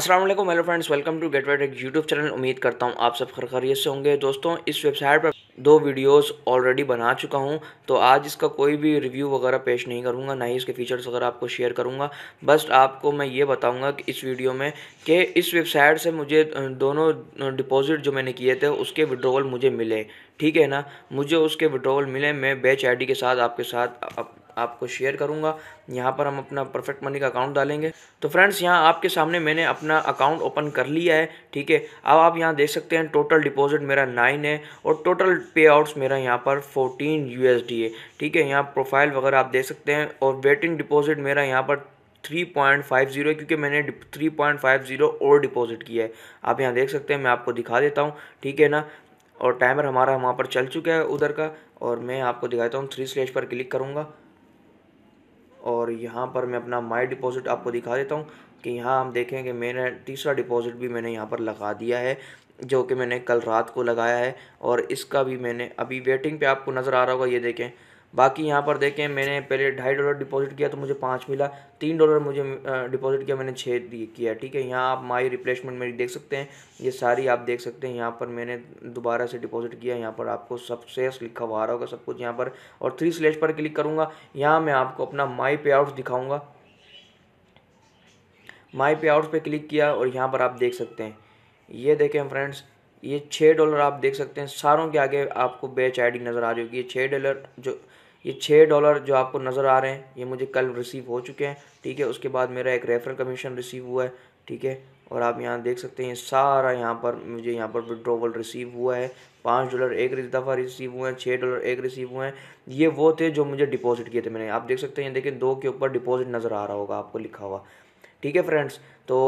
अस्सलाम वालेकुम hello friends, welcome to Gateway Tech YouTube channel. उम्मीद करता हूं आप सब खैरियत से होंगे। दोस्तों, इस वेबसाइट पर 2 वीडियोस ऑलरेडी बना चुका हूं, तो आज इसका कोई भी रिव्यू वगैरह पेश नहीं करूंगा, ना ही इसके फीचर्स वगैरह आपको शेयर करूंगा। बस आपको मैं ये बताऊंगा कि इस वीडियो में कि इस वेबसाइट से मुझे दोनों डिपॉजिट जो मैंने किए थे उसके विड्रॉवल मुझे मिले, ठीक है ना। मुझे उसके विड्रॉवल मिले, मैं बैच आई डी के साथ आपके साथ आपको शेयर करूंगा। यहाँ पर हम अपना परफेक्ट मनी का अकाउंट डालेंगे। तो फ्रेंड्स, यहाँ आपके सामने मैंने अपना अकाउंट ओपन कर लिया है, ठीक है। अब आप यहाँ देख सकते हैं टोटल डिपॉजिट मेरा 9 है और टोटल पे आउट्स मेरा यहाँ पर 14 USD है, ठीक है। यहाँ प्रोफाइल वगैरह आप देख सकते हैं और वेटिंग डिपॉजिट मेरा यहाँ पर 3.50 है, क्योंकि मैंने 3.50 और डिपॉजिट किया है। आप यहाँ देख सकते हैं, मैं आपको दिखा देता हूँ, ठीक है ना। और टाइमर हमारा वहाँ पर चल चुका है उधर का, और मैं आपको दिखाता हूँ। 3 स्लैश पर क्लिक करूँगा और यहाँ पर मैं अपना माई डिपॉज़िट आपको दिखा देता हूँ कि यहाँ हम देखें कि मैंने तीसरा डिपॉज़िट भी मैंने यहाँ पर लगा दिया है, जो कि मैंने कल रात को लगाया है। और इसका भी मैंने अभी वेटिंग पे आपको नज़र आ रहा होगा, ये देखें। बाकी यहाँ पर देखें, मैंने पहले $2.5 डिपॉज़िट किया तो मुझे 5 मिला, $3 मुझे डिपॉज़िट किया, मैंने 6 किया, ठीक है। यहाँ आप माई रिप्लेसमेंट मेरी देख सकते हैं, ये सारी आप देख सकते हैं। यहाँ पर मैंने दोबारा से डिपॉज़िट किया, यहाँ पर आपको सक्सेस लिखा हुआ आ रहा होगा सब कुछ यहाँ पर। और 3 स्लैश पर क्लिक करूँगा, यहाँ मैं आपको अपना माई पे आउट्स दिखाऊँगा। माई पे आउट्स पर क्लिक किया और यहाँ पर आप देख सकते हैं, ये देखें फ्रेंड्स, ये $6 आप देख सकते हैं। सारों के आगे आपको बैच आईडी नज़र आ रही होगी। ये $6 जो आपको नज़र आ रहे हैं, ये मुझे कल रिसीव हो चुके हैं, ठीक है। उसके बाद मेरा एक रेफरल कमीशन रिसीव हुआ है, ठीक है। और आप यहाँ देख सकते हैं, सारा यहाँ पर मुझे यहाँ पर विड्रॉवल रिसीव हुआ है। $5 एक दफ़ा रिसीव हुए हैं, $6 एक रिसीव हुए हैं। ये वो थे जो मुझे डिपॉजिट किए थे मैंने। आप देख सकते हैं, देखिए 2 के ऊपर डिपॉजिट नज़र आ रहा होगा आपको लिखा हुआ, ठीक है फ्रेंड्स। तो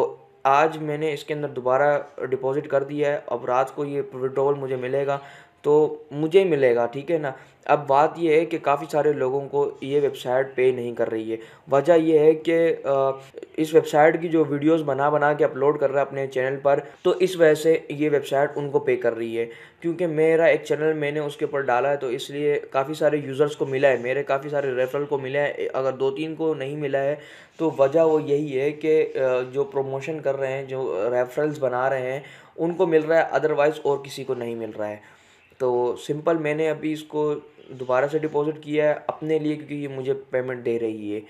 आज मैंने इसके अंदर दोबारा डिपॉज़िट कर दिया है। अब रात को ये विड्रॉवल मुझे मिलेगा तो मुझे मिलेगा, ठीक है ना। अब बात यह है कि काफ़ी सारे लोगों को ये वेबसाइट पे नहीं कर रही है। वजह यह है कि इस वेबसाइट की जो वीडियोस बना के अपलोड कर रहा है अपने चैनल पर, तो इस वजह से ये वेबसाइट उनको पे कर रही है। क्योंकि मेरा एक चैनल मैंने उसके ऊपर डाला है, तो इसलिए काफ़ी सारे यूज़र्स को मिला है, मेरे काफ़ी सारे रेफरल को मिला है। अगर 2-3 को नहीं मिला है तो वजह वो यही है कि जो प्रमोशन कर रहे हैं, जो रेफरल्स बना रहे हैं, उनको मिल रहा है, अदरवाइज़ और किसी को नहीं मिल रहा है। तो सिंपल मैंने अभी इसको दोबारा से डिपॉज़िट किया है अपने लिए, क्योंकि ये मुझे पेमेंट दे रही है।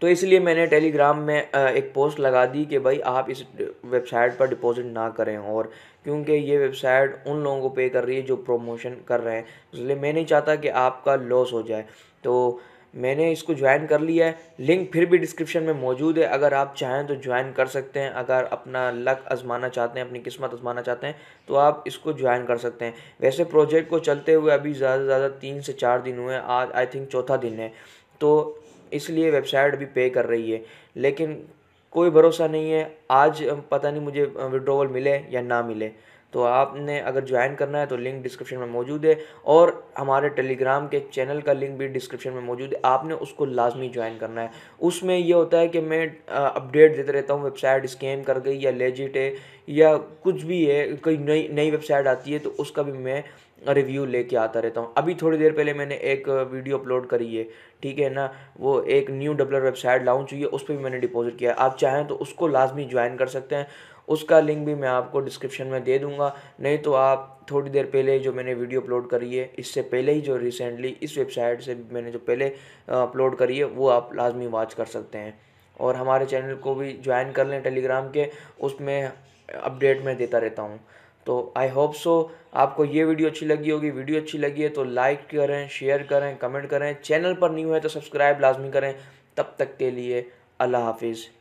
तो इसलिए मैंने टेलीग्राम में एक पोस्ट लगा दी कि भाई आप इस वेबसाइट पर डिपॉज़िट ना करें, और क्योंकि ये वेबसाइट उन लोगों को पे कर रही है जो प्रमोशन कर रहे हैं, इसलिए मैं नहीं चाहता कि आपका लॉस हो जाए। तो मैंने इसको ज्वाइन कर लिया है, लिंक फिर भी डिस्क्रिप्शन में मौजूद है। अगर आप चाहें तो ज्वाइन कर सकते हैं, अगर अपना लक आजमाना चाहते हैं, अपनी किस्मत आजमाना चाहते हैं, तो आप इसको ज्वाइन कर सकते हैं। वैसे प्रोजेक्ट को चलते हुए अभी ज़्यादा से ज़्यादा 3 से 4 दिन हुए हैं, आज आई थिंक 4था दिन है, तो इसलिए वेबसाइट अभी पे कर रही है। लेकिन कोई भरोसा नहीं है, आज पता नहीं मुझे विड्रॉवल मिले या ना मिले। तो आपने अगर ज्वाइन करना है तो लिंक डिस्क्रिप्शन में मौजूद है, और हमारे टेलीग्राम के चैनल का लिंक भी डिस्क्रिप्शन में मौजूद है। आपने उसको लाजमी ज्वाइन करना है। उसमें ये होता है कि मैं अपडेट देते रहता हूँ, वेबसाइट स्कैम कर गई या लेजिट है या कुछ भी है, कोई नई वेबसाइट आती है तो उसका भी मैं रिव्यू लेके आता रहता हूँ। अभी थोड़ी देर पहले मैंने एक वीडियो अपलोड करी है, ठीक है ना। वो एक न्यू डबलर वेबसाइट लॉन्च हुई है, उस पर भी मैंने डिपॉजिट किया है। आप चाहें तो उसको लाजमी ज्वाइन कर सकते हैं, उसका लिंक भी मैं आपको डिस्क्रिप्शन में दे दूंगा। नहीं तो आप थोड़ी देर पहले जो मैंने वीडियो अपलोड करी है, इससे पहले ही जो रिसेंटली इस वेबसाइट से मैंने जो पहले अपलोड करी है, वो आप लाजमी वॉच कर सकते हैं। और हमारे चैनल को भी ज्वाइन कर लें टेलीग्राम के, उसमें अपडेट मैं देता रहता हूँ। तो आई होप सो आपको ये वीडियो अच्छी लगी होगी। वीडियो अच्छी लगी है तो लाइक करें, शेयर करें, कमेंट करें। चैनल पर न्यू है तो सब्सक्राइब लाजमी करें। तब तक के लिए अल्लाह हाफिज़।